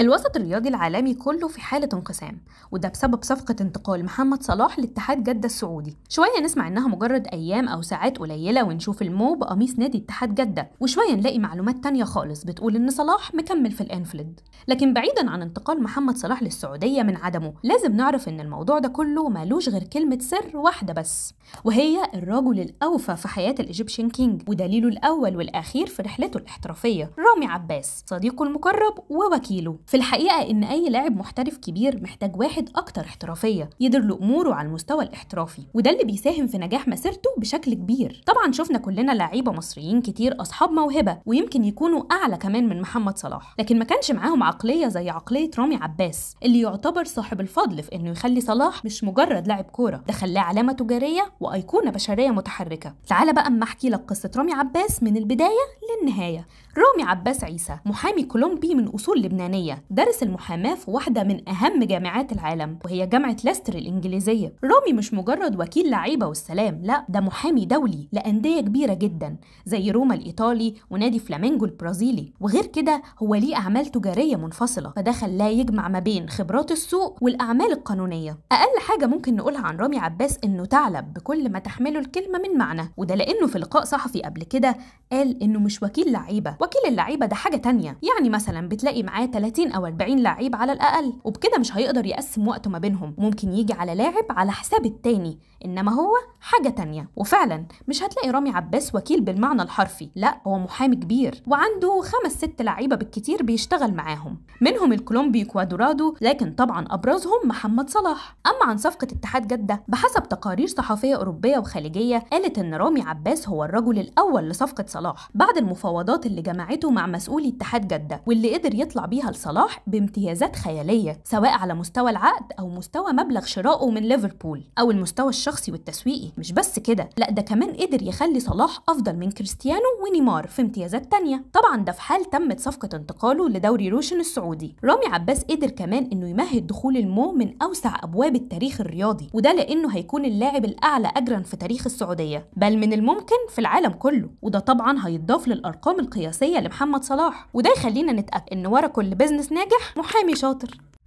الوسط الرياضي العالمي كله في حالة انقسام، وده بسبب صفقة انتقال محمد صلاح لاتحاد جدة السعودي. شوية نسمع انها مجرد ايام او ساعات قليلة ونشوف المو بقميص نادي اتحاد جدة، وشوية نلاقي معلومات تانية خالص بتقول ان صلاح مكمل في الإنفلد. لكن بعيدا عن انتقال محمد صلاح للسعودية من عدمه، لازم نعرف ان الموضوع ده كله مالوش غير كلمة سر واحدة بس، وهي الرجل الاوفى في حياة الايجيبشن كينج ودليله الاول والاخير في رحلته الاحترافية، رامي عباس، صديقه المقرب ووكيله. في الحقيقة إن أي لاعب محترف كبير محتاج واحد أكتر احترافية يدير له أموره على المستوى الاحترافي، وده اللي بيساهم في نجاح مسيرته بشكل كبير. طبعا شفنا كلنا لعيبة مصريين كتير أصحاب موهبة ويمكن يكونوا أعلى كمان من محمد صلاح، لكن ما كانش معاهم عقلية زي عقلية رامي عباس اللي يعتبر صاحب الفضل في إنه يخلي صلاح مش مجرد لاعب كورة، ده خلاه علامة تجارية وأيقونة بشرية متحركة. تعال بقى أما أحكي لك قصة رامي عباس من البداية للنهاية. رامي عباس عيسى محامي كولومبي من أصول لبنانية، درس المحاماة في واحدة من أهم جامعات العالم وهي جامعة ليستر الإنجليزية. رامي مش مجرد وكيل لعيبة والسلام، لا ده محامي دولي لأندية كبيرة جدا زي روما الإيطالي ونادي فلامينجو البرازيلي، وغير كده هو ليه أعمال تجارية منفصلة، فده خلاه يجمع ما بين خبرات السوق والأعمال القانونية. أقل حاجة ممكن نقولها عن رامي عباس إنه ثعلب بكل ما تحمله الكلمة من معنى، وده لأنه في لقاء صحفي قبل كده قال إنه مش وكيل لعيبة، وكيل اللعيبة ده حاجة تانية، يعني مثلا بتلاقي معاه 30 أو 40 لعيب على الأقل، وبكده مش هيقدر يقسم وقته ما بينهم، ممكن يجي على لاعب على حساب التاني، إنما هو حاجة تانية. وفعلا مش هتلاقي رامي عباس وكيل بالمعنى الحرفي، لا هو محامي كبير وعنده 5-6 لعيبة بالكتير بيشتغل معاهم، منهم الكولومبي كوادرادو، لكن طبعا أبرزهم محمد صلاح. أما عن صفقة اتحاد جدة، بحسب تقارير صحفية أوروبية وخليجية قالت إن رامي عباس هو الرجل الأول لصفقة صلاح بعد المفاوضات اللي جمعته مع مسؤولي اتحاد جدة، واللي قدر يطلع بيها لصلاح بامتيازات خيالية سواء على مستوى العقد أو مستوى مبلغ شرائه من ليفربول أو المستوى الشخصي والتسويقي. مش بس كده، لا ده كمان قدر يخلي صلاح أفضل من كريستيانو ونيمار في امتيازات تانية. طبعا ده في حال تمت صفقة انتقاله لدوري روشن السعودي. رامي عباس قدر كمان إنه يمهد دخول المو من أوسع أبواب التاريخ الرياضي، وده لأنه هيكون اللاعب الأعلى أجرا في تاريخ السعودية، بل من الممكن في العالم كله، وده طبعا هيتضاف للأرقام القياسية لمحمد صلاح، وده يخلينا نتأكد إن ورا كل بزنس ناجح محامي شاطر.